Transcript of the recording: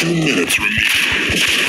2 minutes remaining.